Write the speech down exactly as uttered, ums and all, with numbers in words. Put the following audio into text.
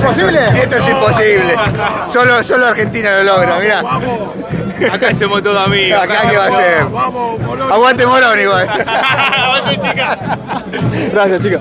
¿Es posible? Esto es imposible. Solo, solo Argentina lo logra, mirá. Acá hacemos todo amigos. Acá qué va a ser. Aguante Morón igual. Aguante, chicas. Gracias, chicos.